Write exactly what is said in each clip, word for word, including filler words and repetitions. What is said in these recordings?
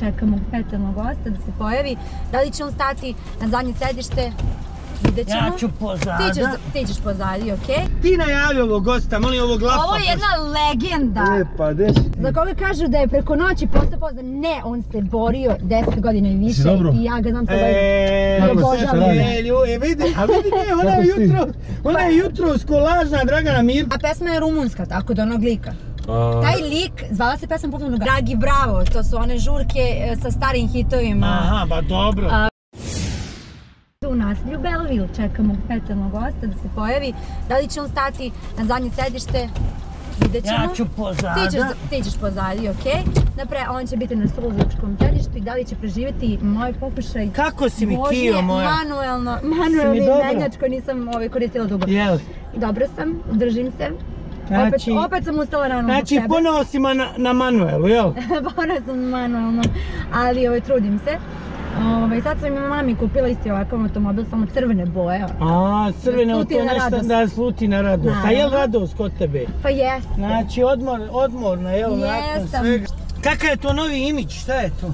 Čekamo specijalnog gosta da se pojavi. Da li će on stati na zadnje sedište? Vidjet ćemo. Ja ću pozada. Ti ćeš pozadi, okej? Ti najavi ovog gosta, molim ovog glasa. Ovo je jedna legenda. E pa, gde si ti? Za koga kažu da je preko noći postao poznat. Ne, on se borio deset godina i više. I ja ga znam se borio. Eee, kako se radi? E, vidi, a vidi ne, ona je jutro, ona je jutro skolažna Dragana Mirković. A pesma je rumunska, tako da onog lika. Taj lik, zvala se pesma popularnog Dragi Bravo, to su one žurke sa starim hitovima. Aha, ba dobro. U naselju Belleville čekamo specijalnog gosta da se pojavi. Da li će on stati na zadnje sedište? Vidjet ćemo. Ja ću pozada. Ti ćeš pozadi, okej. Napre, on će biti na soluzučkom sedištu i da li će preživjeti moj pokušaj. Kako si mi kio moja? Manuelno, manuelni menjač koji nisam koristila dugo. Jel? Dobro sam, držim se. Opet sam ustala rano u tebe. Znači, ponovo si na manuelu, jel? Ponovo sam manuelno, ali trudim se. Sad sam ima mami kupila isti ovakav automobil, samo crvene boje. A, crvene, to nešto da sluti na radost. A jel radost kod tebe? Pa jeste. Znači, odmorna, jel? Jesam. Kakav je to novi imidž, šta je to?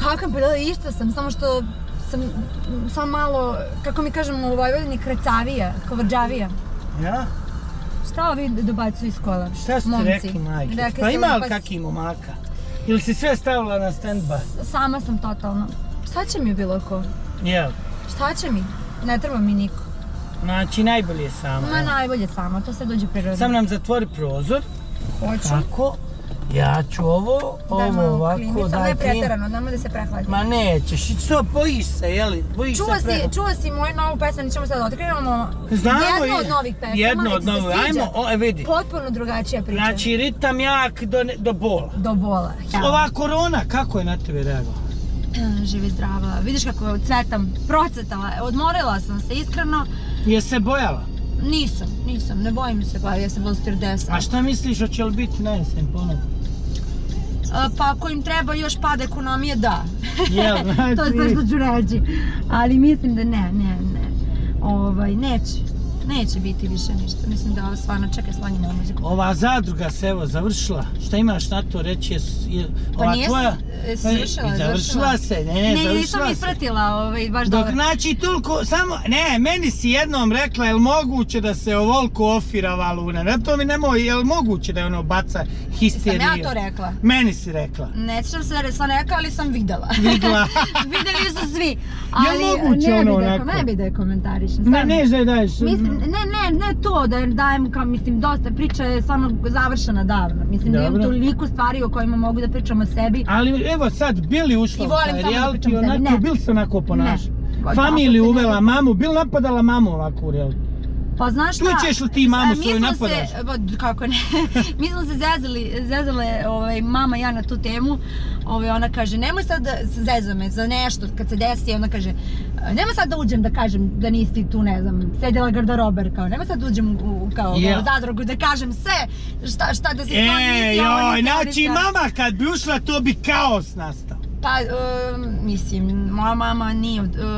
Kakav je, išta sam, samo što sam samo malo, kako mi kažemo u Vojvodini, krecavija, kovrđavija. Ja? Šta ovi dobacuju iz škola? Šta ste rekli, majke? Pa ima li kakvi momaka? Ili si sve stavila na stand-by? Sama sam totalno. Šta će mi bilo ko? Jel? Šta će mi? Ne treba mi niko. Znači najbolje sama. Ma najbolje sama, to sve dođe prirodno. Sam nam zatvori prozor. Hoću. Tako. Ja ću ovo, ovo ovako, daj ti. Ne preterano, znamo da se prehladim. Ma nećeš, i to bojiš se, jeli? Čuo si moju novu pesmu, nećemo sad otkrenemo. Jedno od novih pesama, jedno od novih, ajmo, vidi. Potpuno drugačija priča. Znači, ritam jak do bola. Do bola. Ova korona, kako je na tebe reagovala? Živi zdrava, vidiš kako je cvetam, procvetala, odmorila sam se, iskreno. Jesi se bojala? Nisam, nisam, ne bojim se, pa ja sam bila četrdeset. A šta misliš, hoće li biti na jesen ponovno? Pa ako im treba još pada ekonomije, da. To je sve što ću reći. Ali mislim da ne, ne, ne. Neće, neće biti više ništa. Mislim da ovo stvarno čeka slanjena muziku. Ova zadruga se evo završila. Šta imaš na to reći? Pa nije završila, završila se. Ne, nisam ispratila baš dobro. Dok znači toliko, samo, ne, meni si jednom rekla jel moguće da se ovoliko ofira valuna. Na to mi nemoj, jel moguće da je ono baca histerija. Sam ja to rekla? Meni si rekla. Ne sjećam se da sam rekla, ali sam videla. Videla. Videli su svi. Jel moguće ono onako? Ne bi da je komentarišem. Ne, ne, da je daješ. Ne, ne, ne to da dajem kao, mislim, dosta priča je stvarno završena davno. Mislim da imam toliko stvari o kojima mogu da pričam o sebi. Ali evo sad, Bili ušla u taj reality, onako, Bil se onako ponaša. Familiju uvela mamu, Bil napadala mamu ovako u reality. Pa znaš šta? Tu ćeš li ti mamu svoju napadaš? Kako ne? Mi smo se zezale, mama i ja na tu temu. Ona kaže, nemoj sad da zezo me za nešto kad se desi. Ona kaže, nemoj sad da uđem da kažem da nisi tu, ne znam, sedela garderober. Nemoj sad da uđem u zadrugu da kažem sve šta da se stvarno. Znači mama kad bi ušla to bi kaos nastao. Pa, mislim, moja mama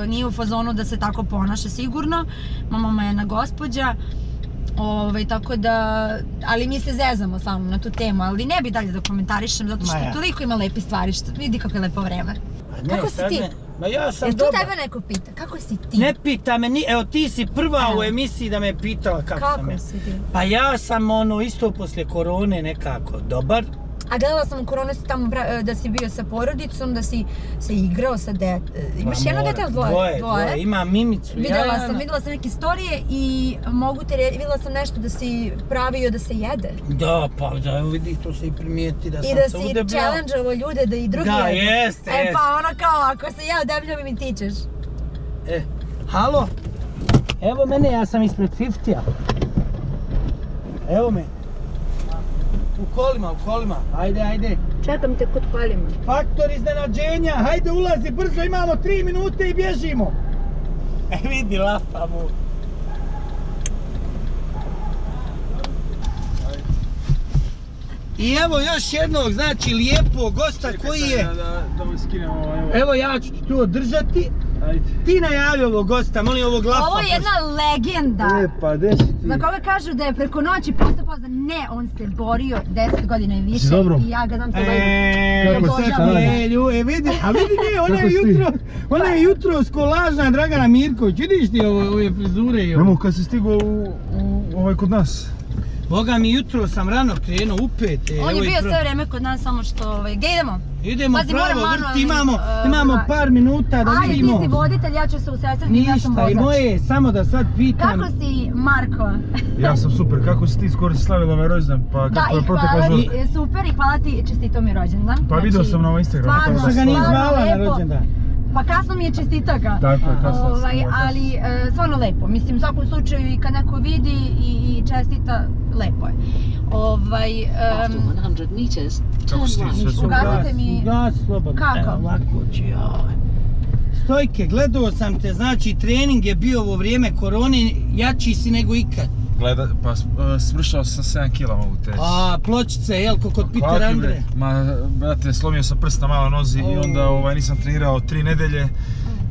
nije u fazonu da se tako ponaša sigurno. Moja mama je jedna gospođa, tako da, ali mi se zezamo samo na tu temu, ali ne bi dalje da komentarišem, zato što toliko ima lepi stvari, što vidi kako je lepo vreme. Kako si ti? Ma ja sam dobro. Jer tu tebe neko pita, kako si ti? Ne pita me, evo ti si prva u emisiji da me pitala kako sam ja. Kako si ti? Pa ja sam ono, isto poslije korone nekako dobar. A gledala sam u koronu da si bio sa porodicom, da si se igrao sa dete. Imaš jedno dete ili dvoje? Dvoje, dvoje. Imam Mimicu. Videla sam, videla sam neke storije i mogu te reći, videla sam nešto da si pravio da se jede. Da, pa da, vidi, to se i primijeti da sam se udebljao. I da si challenge-ovo ljude da i drugi jedu. Da, jeste, jeste. E pa ono kao, ako se ja udebljam i mi ti ćeš. E, halo? Evo mene, ja sam ispred fifty-a. Evo me. U kolima, u kolima, ajde, ajde. Čekam te kod kolima. Faktor iznenađenja, hajde ulazi brzo, imamo tri minute i bježimo. E vidi, lafa mu. I evo još jednog, znači, lijepog gosta koji je... Evo ja ću ti tu održati, Ti najavi ovog gosta, molim ovog lafa. Ovo je jedna legenda. Lepa, gdje si ti? Znači ove kažu da je preko noći posto pozna. Ne, on se borio deset godina i više. I ja ga znam se borio. Eee, kako se stelju, e vidi, a vidi ne, ona je jutro, ona je jutro skolažna Dragana Mirković. Vidiš ti ove frizure i ovo? Nemo, kad si stigao ovaj kod nas? Boga mi, jutro sam rano krenuo upet. On je bio sve vreme kod nas, samo što... Gdje idemo? Idemo pravo, vrti, imamo par minuta da vidimo. Ajde, ti si voditelj, ja ću se usredstviti, ja sam vozač. Ništa, i moje, samo da sad pitam... Kako si, Marko? Ja sam super, kako si ti skoro slavila ovaj rođendan, pa kako je protekla žurka? Super i hvala ti, čestito mi rođendan. Pa vidio sam na ovom Instagramu. Stvarno, stvarno lepo. Pa kasno mi je čestita ga, ali stvarno lepo, mislim u svakom slučaju i kad neko vidi i čestita, lepo je. Kako si ti sve su gas, slobodno, lako će, Stojke, gledao sam te, znači trening je bio ovo vrijeme korone, jači si nego ikad. Gleda, pa smršao sam sedam kila mogu teći. A, pločice, jel, ko kod Peter Andre? Ma, brate, slomio sam prst na malo nozi i onda nisam trenirao tri nedelje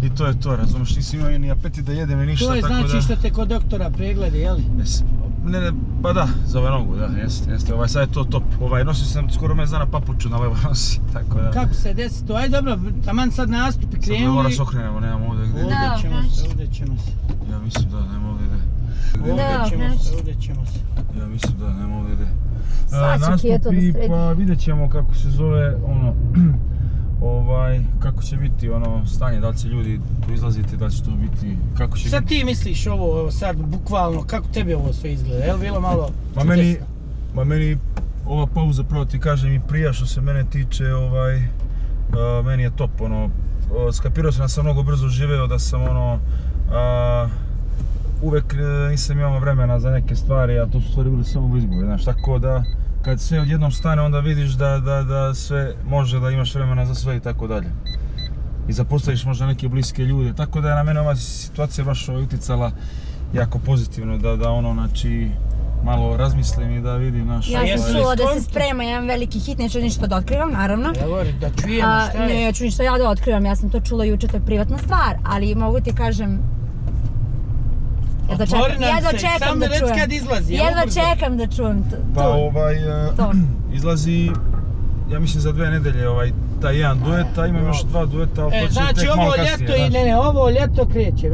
i to je to, razumiješ, nisam imao ni apeti da jedem i ništa, tako da... To je znači što te kod doktora preglede, jel? Ne, ne, pa da, za ovaj nogu, da, jeste, jeste, ovaj sad je to top, ovaj, nosio sam skoro mjesec dana papuču na levoj nosi, tako da... Kako se desi to, aj dobro, taman sad nastupi, krenuli... Sad ne moram se okrenemo, nemam ovdje gdje... Ovdje ćemo se, ovdje ćemo se... Ja mislim da, nemam ovdje gdje... Ovdje ćemo se, ja mislim da, nema ovdje gdje. Nastupi, pa vidjet ćemo kako se zove, ono, ovaj, kako će biti ono stanje, da li će ljudi tu izlaziti, da li će to biti, kako će... Sad ti misliš ovo, sad, bukvalno, kako tebi ovo sve izgleda, je li bilo malo čudesno? Ma meni, ova pauza, pravo ti kažem i prija što se mene tiče, ovaj, meni je top, ono, skapirao sam da sam mnogo brzo živeo, da sam, ono, uvek nisam imao vremena za neke stvari, a to su stvari bili samo u izgubi, znaš, tako da kad sve odjednom stane onda vidiš da sve može, da imaš vremena za sve i tako dalje. I zapostaviš možda neke bliske ljude, tako da je na mene ova situacija baš uticala jako pozitivno, da ono, znači, malo razmislim i da vidim naš... Ja sam čula da se sprema jedan veliki hit, neću ništa da otkrivam, naravno. Da čujem šta je. Neću ništa ja da otkrivam, ja sam to čula juče, to je privatna stvar, ali mogu ti kažem... Otvori nam se, sam da rec kad izlazi. Jedva čekam da čujem to. Pa ovaj, izlazi, ja mislim za dve nedelje taj jedan duet, a imam još dva dueta, ali to će tek malo kasnije. Znači ovo ljeto kreće,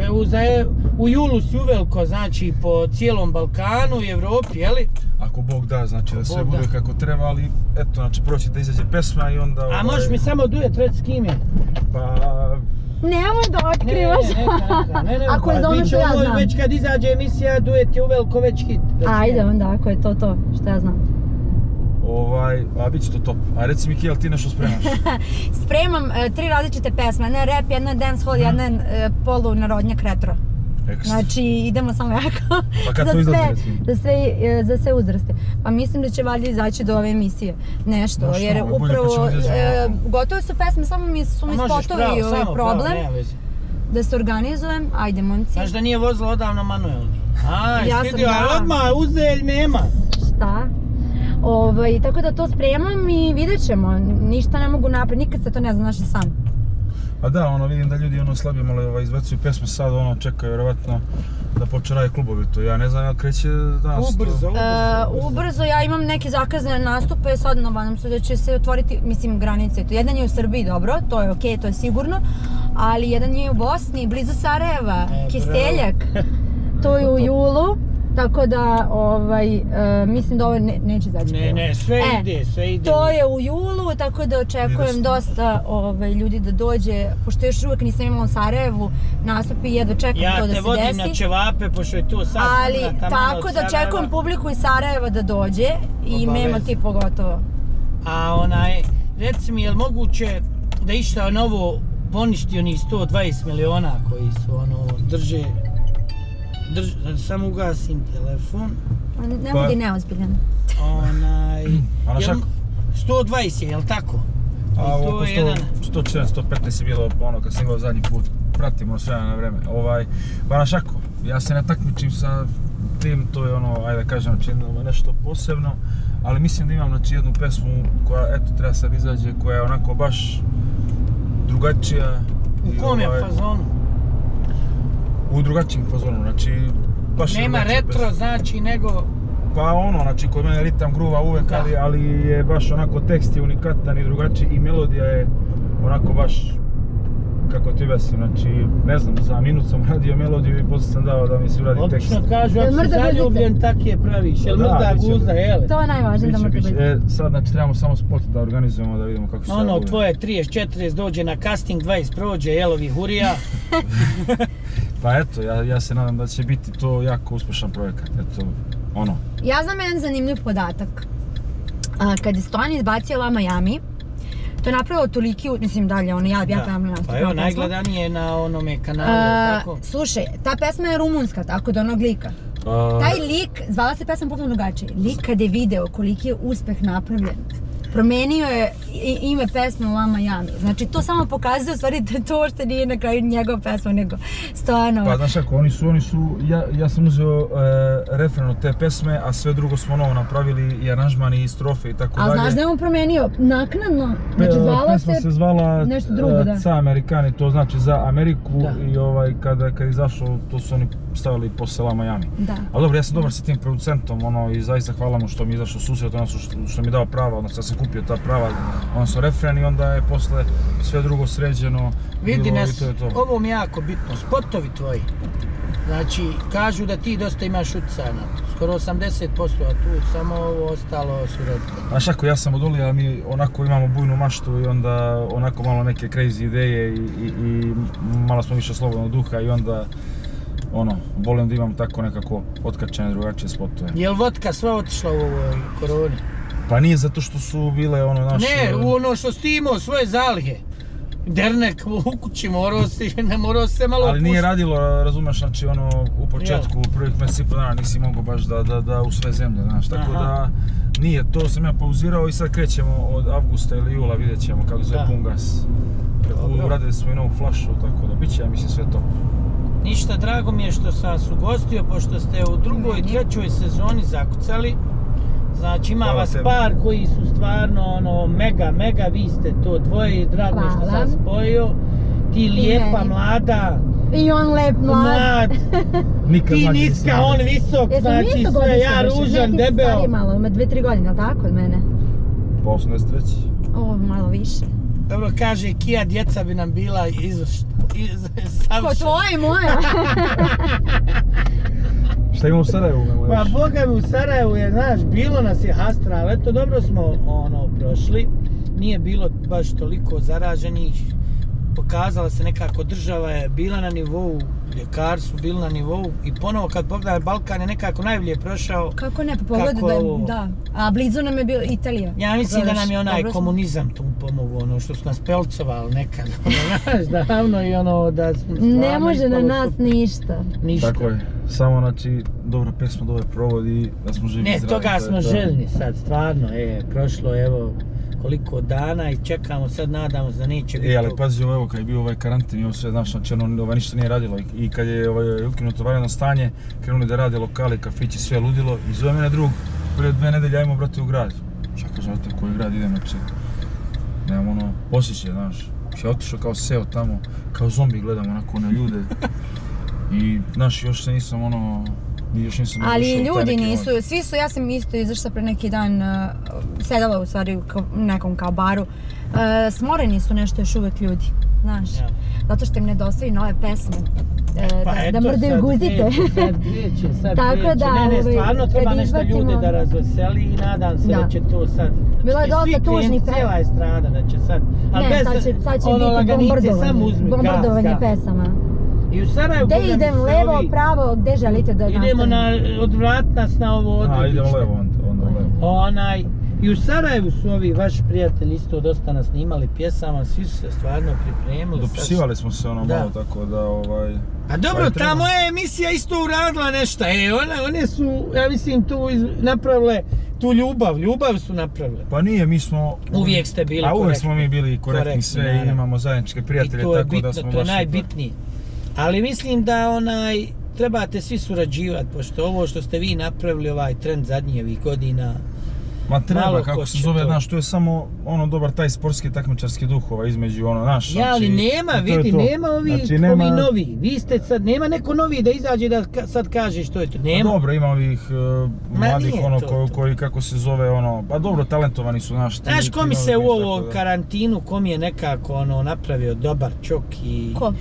u julu si uveliko, znači po cijelom Balkanu i Evropi, jeli? Ako Bog da, znači da sve bude kako treba, ali eto, znači proći da izađe pesma i onda... A možeš mi samo duet reći s kim je? Pa... Nemoj da otkrivaš. Ako je za ono što ja znam. Već kad izađe emisija, duet je uveliko već hit. Ajde onda, ako je to to što ja znam. Ovaj, a bit će to top. A reci mi, Kijel, ti nešto spremaš? Spremam tri različite pesme. Jedna je rap, jedna je dancehall, jedna je polu narodnjak retro. Znači, idemo samo jako. Pa kad to izlazi? Za sve uzraste. Pa mislim da će valjda izaći do ove emisije. Nešto, jer upravo... Gotovo su pesme, samo su mi spotovi i ovaj problem. Da se organizujem, ajde momci. Znaš da nije vozila odavno manuelno. Aj, stidio, a odmah uzelj nema. Šta? Tako da to spremam i vidjet ćemo. Ništa ne mogu napred, nikad se to ne znaš i sam. Pa da, ono, vidim da ljudi ono slabije malo izbacuju pesme, sad ono čekaju vjerovatno da počne raditi klubovi to. Ja ne znam, ja kreće danas to. Ubrzo, ubrzo. Ubrzo, ja imam neke zakazne nastupe, sad nadam se da će se otvoriti, mislim, granice. Jedan je u Srbiji, dobro, to je okej, to je sigurno, ali jedan je u Bosni, blizu Sarajeva, Kiseljak, to je u julu. Tako da, ovaj, mislim da ovo neće zaći. Ne, ne, sve ide, sve ide. To je u julu, tako da očekujem dosta ljudi da dođe, pošto još uvijek nisam imala u Sarajevu nastupi, jedva čekam to da se desi. Ja te vodim na ćevape, pošto je tu sad. Ali, tako da očekujem publiku iz Sarajeva da dođe i memo ti pogotovo. A onaj, reci mi, je li moguće da išta novo poništi onih sto dvadeset miliona koji su, ono, drže... Samo ugasim telefon. Ne budi neozbiljan. Onaj... sto dvadeset je, jel' tako? A oko sto četrnaest, sto petnaest je bilo ono kad sam gledao zadnji put. Pratimo sve na vreme. Pa na šako, ja se ne takmičim sa tim, to je ono, ajde da kažem, nešto posebno. Ali mislim da imam, znači, jednu pesmu koja, eto, treba sad izađe, koja je onako baš drugačija. U kom je fazonu? u drugačijim fazonu, znači baš nema retro, znači, nego pa ono, znači kod mene ritam gruva uvek, ali je baš onako, tekst je unikatan i drugačiji i melodija je onako baš kako ti vesim, znači, ne znam, za minut sam radio melodiju i posle sam dao da mi se uradi tekst. Opično kažu, ako si zaljubljen, tak je praviš, jel mrda guza, jele? To je najvažnije da mrda guza. Sad, znači, trebamo samo spot da organizujemo, da vidimo kako se zagubljen. Ono, tvoje trideset četrdeset dođe na casting, dvadeset prođe, jelovi hurija. Pa eto, ja se nadam da će biti to jako uspešan projekat, eto, ono. Ja znam jedan zanimljiv podatak. Kad je Stojan izbacio La Miami, to je napravilo toliki, mislim dalje, ono, ja tamo nastup. Pa evo, najgledanije je na onome kanalu, tako? Slušaj, ta pesma je rumunska, tako da onog lika. Taj lik, zvala se pesma potpuno drugačije, lik kad je video koliki je uspeh napravljen, promenio je ime pesme u La Miami. Znači, to samo pokazuje, u stvari, to što nije na kraju njegov pesma, nego Stojanova. Pa znaš kako, oni su, oni su, ja sam uzeo refren od te pesme, a sve drugo smo novo napravili, i aranžman, i strofe, i tako dalje. A znaš da je on promenio? Naknadno? Znači, zvala se... Pesma se zvala Za Amerikani, to znači za Ameriku, i ovaj, kada je izašlo, to su oni stavili posle La Miami. Da. Ali dobro, ja sam dobar sa tim producentom, ono, i zaista hvala mu što mi je izašao susret, ono što mi je dao prava, odnosno kupio ta prava, ono su refren i onda je posle sve drugo sređeno. Vidi nas, ovo mi je jako bitno, spotovi tvoji, znači kažu da ti dosta imaš utjecaja na to, skoro osamdeset posto, a tu samo ovo ostalo su redko. Znaš ako, ja sam odolio, a mi onako imamo bujnu maštu i onda onako malo neke crazy ideje i malo smo više slobodnog duha i onda ono, volim da imam tako nekako otkačene drugačije spotove. Jel vodka sva otišla u ovoj koroni? Pa nije, zato što su bile ono naše... Ne, ono što si imao svoje zalihe. Dernek u kući morao si, ne morao se malo opušiti. Ali nije radilo, razumeš, znači ono, u početku, u prvih mesec i po dana nisi mogao baš da u sve zemlje, znaš, tako da nije, to sam ja pauzirao i sad krećemo od avgusta ili jula, vidjet ćemo kako zove Pungas. Uradili smo i novu flašu, tako da bit će, ja mislim, sve to. Ništa, drago mi je što sam vas ugostio, pošto ste u drugoj trećoj sezoni zakucali. Znači ima vas par koji su stvarno ono mega, mega, vi ste to dvoje i drago je što sam spojio. Ti lijepa, mlada. I on lep, mlad. Ti niska, on visok, znači sve, ja ružan, debel. Ja ti stari malo, ima dve, tri godine, ali tako od mene? Pa osamdeset treće. Ovo malo više. Dobro, kaže, kija djeca bi nam bila izvršna. Ko tvoje, moja. Šta ima u Sarajevu? Pa boga mi u Sarajevu je, znaš, bilo nas je hastra, ali eto dobro smo ono prošli. Nije bilo baš toliko zaraženih. Pokazala se nekako, država je bila na nivou, ljekari su bili na nivou i ponovo kad pogledaj, Balkan je nekako najbolje prošao. Kako ne, pa pogledaj da je, a blizu nam je bila Italija. Ja mislim da nam je onaj komunizam tu pomogu, ono što su nas pelcovali nekad, znaš, davno i ono da smo stvarno... Ne može na nas ništa. Ništa. Tako je, samo znači dobra pesma, dobar provod i da smo živi izraditi. Ne, toga smo željni sad, stvarno, e, prošlo, evo... koliko dana i čekamo, sad nadamo se da neće biti... E, ali pazi, evo, kad je bio ovaj karantin i ovo sve, znaš, znači, ono, ništa nije radilo i kad je ukinuto vanredno stanje, krenuli da rade lokali, kafići, sve ludilo i zove mene drug, prije dve nedelje, ajmo, brate, u grad. Šta kažem, brate, u koji grad idem, znači, nemam ono, osjećaj, znaš, ja otišao kao seo tamo, kao zombi gledam, onako, one ljude i, znaš, još se nisam, ono... Ali ljudi nisu, svi su, ja sam isto izašla pre neki dan, sedala u stvari u nekom kao baru, smoreni su nešto još uvek ljudi, znaš, zato što im nedostaju nove pesme, da mrdaju guzite. Tako da, ne, ne, stvarno treba nešto ljude da razveseli i nadam se da će to sad, svi kreni, cijela je strana, da će sad, ali bez, ono, laganice samo uzmi gaz, gaz. Bombardovanje pesama. Gde idem, levo, pravo, gde želite da nastavim? Idemo na, odvrat nas na ovo odredište. A, idemo levo onda, levo. Onaj, i u Sarajevu su ovi vaši prijatelji isto dosta nas snimali pjesama, svi su se stvarno pripremili. Dopisivali smo se ono malo, tako da ovaj... A dobro, ta moja emisija isto uradila nešto, e, one su, ja mislim, tu napravile, tu ljubav, ljubav su napravile. Pa nije, mi smo... Uvijek ste bili korektni. A uvijek smo mi bili korektni sve, imamo zajedničke prijatelje, tako da smo baš... I to je bitno, to je najbitnije. Ali mislim da onaj, trebate svi surađivati, pošto ovo što ste vi napravili, ovaj trend zadnjih godina, Ma treba, kako se zove, znaš, to je samo ono dobar taj sportski takmičarski duh između ono, znaš. Ja, ali nema, vidi, nema ovi novi, vi ste sad, nema neko novi da izađe da sad kaže što je to, nema. Pa dobro, ima ovih mladih ono koji, kako se zove, ono, pa dobro, talentovani su, znaš. Znaš, ko mi se u ovo karantinu, ko mi je nekako ono napravio dobar čok i... Ko?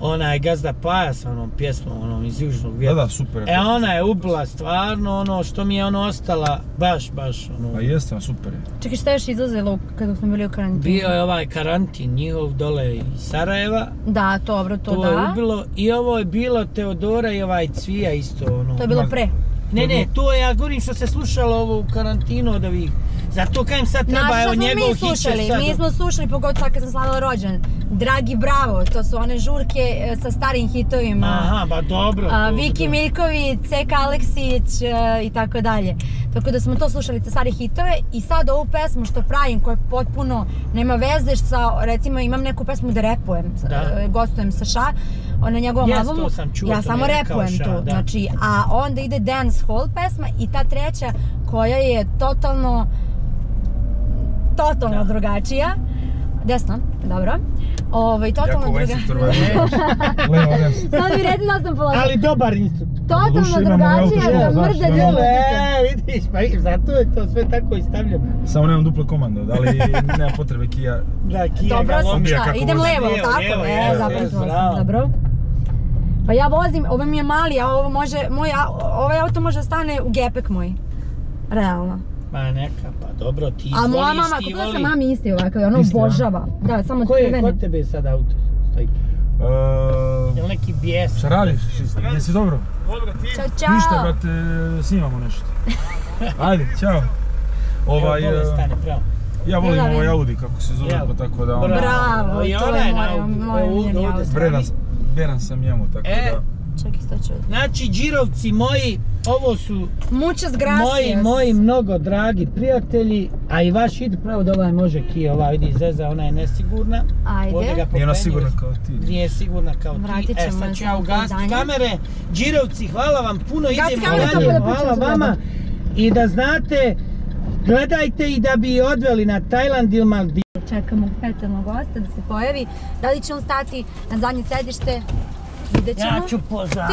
Ona je gazda Pajas, onom pjesmom, onom iz Južnog vjetra. Da, da, super. E, ona je ubila stvarno ono što mi je ono ostala, baš, baš ono... Pa jeste, super je. Čekaj, šta još izlazilo kada smo bili u karantinu? Bio je ovaj karantin njihov dole iz Sarajeva. Da, dobro, to da. To je ubilo i ovo je bilo Teodora i ovaj Cvija isto ono... To je bilo pre. Ne, ne, to je, ja govorim što se slušalo ovo u karantinu od ovih... Zato kajem sad treba, evo njegov hiće sad... Našto smo mi slušali, mi smo slušali, pogotovo sad kad sam slavila rođen. Dragi bravo, to su one žurke sa starim hitovima. Aha, ba dobro. Viki Miljković, Cek Aleksić i tako dalje. Tako da smo to slušali, te stare hitove. I sad ovu pesmu što pravim, koja potpuno nema veze sa, recimo imam neku pesmu da repujem, gostujem sa Ša, na njegovom albumu, ja samo repujem tu. Znači, a onda ide dancehall pesma i ta treća koja je totalno, totalno drugačija. Desno, dobro. Jako ovaj instruktor vajmo. Levo, desno. Sad mi redi nas nam položiti. Ali dobar instruktor. Totalno drugačija, za mrde ljubav. E, vidiš, pa zato je to sve tako istavljeno. Samo nemam duplo komando, ali nema potrebe Kija. Da, Kija ga lomija kako može. Idem levo, tako, e, zapravo sam, dobro. Pa ja vozim, ovo mi je mali, a ovo može, ovaj auto može stane u gepek moj. Realno. Ma neka, pa dobro, ti izvoliš, ti voli. A moja mama, kako sam mami isti ovakav, ona obožava. Da, samo crveni. Ko je tebe sad auto? Stojite. Jel neki bijes? Šta radiš? Jesi dobro? Dobro, ti? Ćao, čao. Ništa, brate, snimamo nešto. Ajde, čao. Ovaj, ja volim ovaj Audi, kako se zove, pa tako da ono... Bravo, to je moj omljeni Audi. Veran sam njemu, tako da... Znači, džirovci moji, ovo su moji, moji mnogo dragi prijatelji, a i vaš vidi pravo da ovaj može Kija, ova vidi zeza, ona je nesigurna. Ajde. Nije ona sigurna kao ti. Nije sigurna kao ti. E, sad ću ja ugasiti kamere. Džirovci, hvala vam puno, idemo dalje, hvala vama. I da znate, gledajte i da bi je odveli na Tajland ili Maldiv. Čekamo specijalnog gosta da se pojavi. Da li će on stati na zadnje sedište? Vidjet ćemo. Ja ću pozada.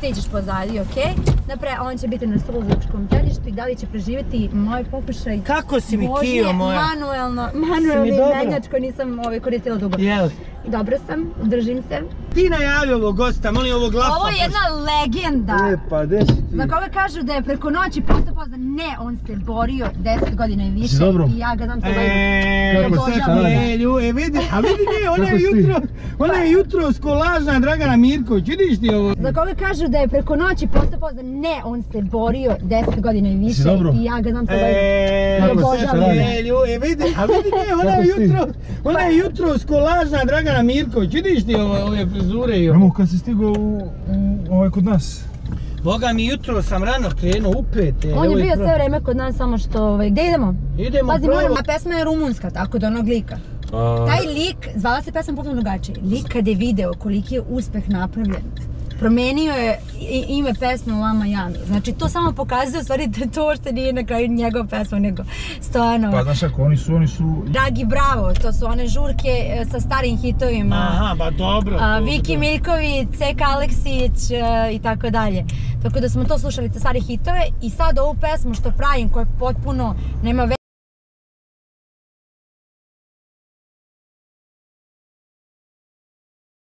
Ti ćeš pozadi, okej. Naprej, on će biti na solozlučkom sedištu i da li će preživjeti moj pokušaj. Kako si mi Kijo moja? Manuelno, manuelni menjač koji nisam koristila dugo. Jel? Dobro sam, držim se. Ti najavi ovog gosta, molim ovog lafa. Ovo je jedna legenda. E, pa gdje si ti? Za koga kažu da je preko noći posto pozna. Ne, on se borio deset godina i više. Dobro. I ja ga znam se borio. Eee, kako se sada? E, ljuje, vidi, a vidi ne, ona je jutro, ona je jutro skolažna Dragana Mirković, vidiš ti ovo? Za koga kažu da je preko noći posto pozna. Ne, on se borio deset godina i više. Dobro. I ja ga znam se borio. Eee, kako se sada? E, ljuje, vidi, a vidi ne, ona je jutro, ona je jutro skolažna Dragana Mirković, vidiš ti ove frizure i ovo? Nemo, kad si stigao ovaj kod nas? Boga mi, jutro sam rano krenuo u pet. On je bio sve vreme kod nas, samo što... Gde idemo? Idemo pravo. A pesma je rumunska, tako da onog lika. Taj lik, zvala se pesma potpuno drugačije. Lik kad je video koliki je uspeh napravljen, promenio je ime pesme u Lama Jami. Znači, to samo pokazuje u stvari da to što nije na kraju njegov pesma, nego Stojanova. Pa znaš ako, oni su, oni su... Dragi bravo, to su one žurke sa starim hitovima. Aha, ba dobro. Viki Miljković, Cek Aleksić i tako dalje. Tako da smo to slušali, te stare hitove. I sad ovu pesmu što pravim, koja potpuno nema veze.